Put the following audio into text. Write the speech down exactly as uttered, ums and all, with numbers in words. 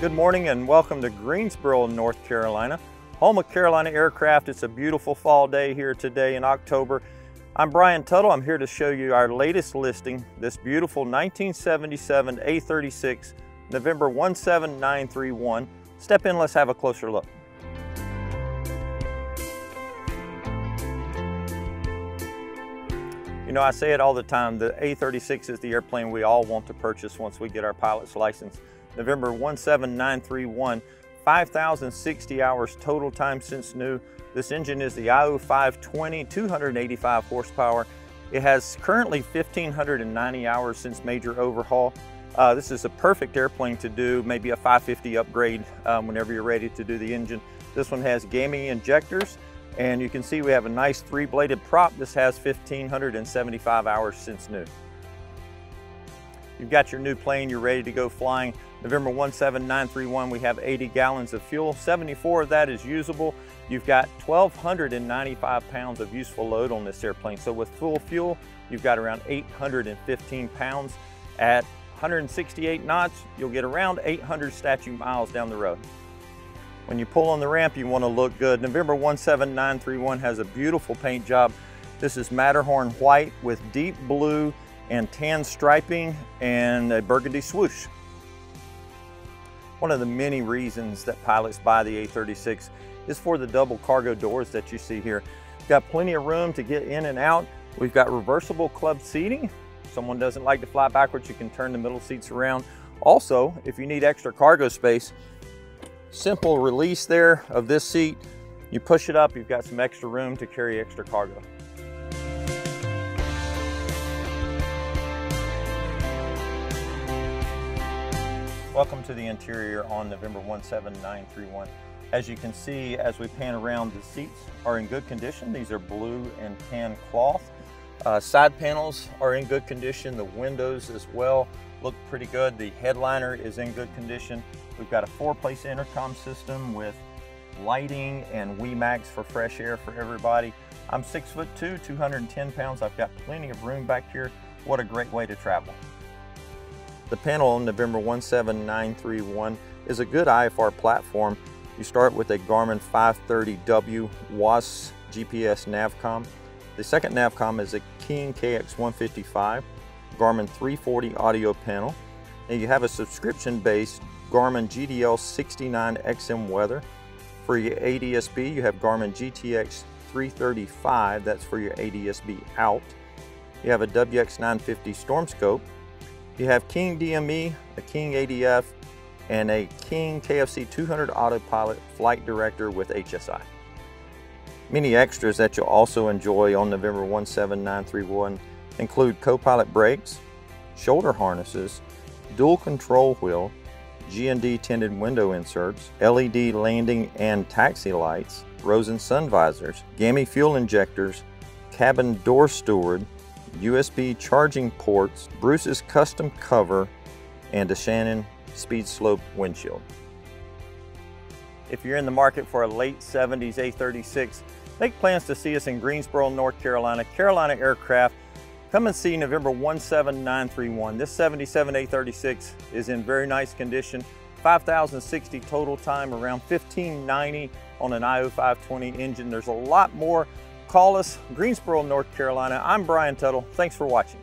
Good morning and welcome to Greensboro, North Carolina, home of Carolina Aircraft. It's a beautiful fall day here today in October. I'm Brian Tuttle. I'm here to show you our latest listing, this beautiful nineteen seventy-seven A thirty-six, November one seven nine three one. Step in, let's have a closer look. You know, I say it all the time, the A thirty-six is the airplane we all want to purchase once we get our pilot's license. November one seven nine three one, five thousand sixty hours total time since new. This engine is the I O five twenty, two hundred eighty-five horsepower. It has currently one thousand five hundred ninety hours since major overhaul. Uh, this is a perfect airplane to do, maybe a five fifty upgrade um, whenever you're ready to do the engine. This one has GAMI injectors. And you can see we have a nice three-bladed prop. This has one thousand five hundred seventy-five hours since new. You've got your new plane, you're ready to go flying. November one seven nine three one, we have eighty gallons of fuel. seventy-four of that is usable. You've got one thousand two hundred ninety-five pounds of useful load on this airplane. So with full fuel, you've got around eight hundred fifteen pounds. At one hundred sixty-eight knots, you'll get around eight hundred statute miles down the road. When you pull on the ramp, you want to look good. November one seven nine three one has a beautiful paint job. This is Matterhorn white with deep blue and tan striping and a burgundy swoosh. One of the many reasons that pilots buy the A thirty-six is for the double cargo doors that you see here. We've got plenty of room to get in and out. We've got reversible club seating. If someone doesn't like to fly backwards, you can turn the middle seats around. Also, if you need extra cargo space, simple release there of this seat. You push it up, you've got some extra room to carry extra cargo. Welcome to the interior on November one seven nine three one. As you can see, as we pan around, the seats are in good condition. These are blue and tan cloth. Uh, side panels are in good condition. The windows as well look pretty good. The headliner is in good condition. We've got a four-place intercom system with lighting and Wiimax for fresh air for everybody. I'm six foot two, two hundred ten pounds. I've got plenty of room back here. What a great way to travel. The panel on November one seven nine three one is a good I F R platform. You start with a Garmin five thirty W W A A S G P S Navcom. The second Navcom is a King K X one fifty-five, Garmin three forty audio panel. And you have a subscription-based Garmin G D L sixty-nine X M weather. For your A D S B, you have Garmin G T X three thirty-five, that's for your A D S B out. You have a W X nine fifty Stormscope. You have King D M E, a King A D F, and a King K F C two hundred autopilot flight director with H S I. Many extras that you'll also enjoy on November one seven nine three one include co-pilot brakes, shoulder harnesses, dual control wheel, G and D tinted window inserts, L E D landing and taxi lights, Rosen sun visors, GAMI fuel injectors, cabin door steward, U S B charging ports, Bruce's custom cover, and a Shannon Speed Slope windshield. If you're in the market for a late seventies A thirty-six, make plans to see us in Greensboro, North Carolina, Carolina Aircraft. Come and see November one seven nine three one. This seventy-seven A thirty-six is in very nice condition. five thousand sixty total time, around fifteen ninety on an I O five twenty engine. There's a lot more. Call us, Greensboro, North Carolina. I'm Brian Tuttle. Thanks for watching.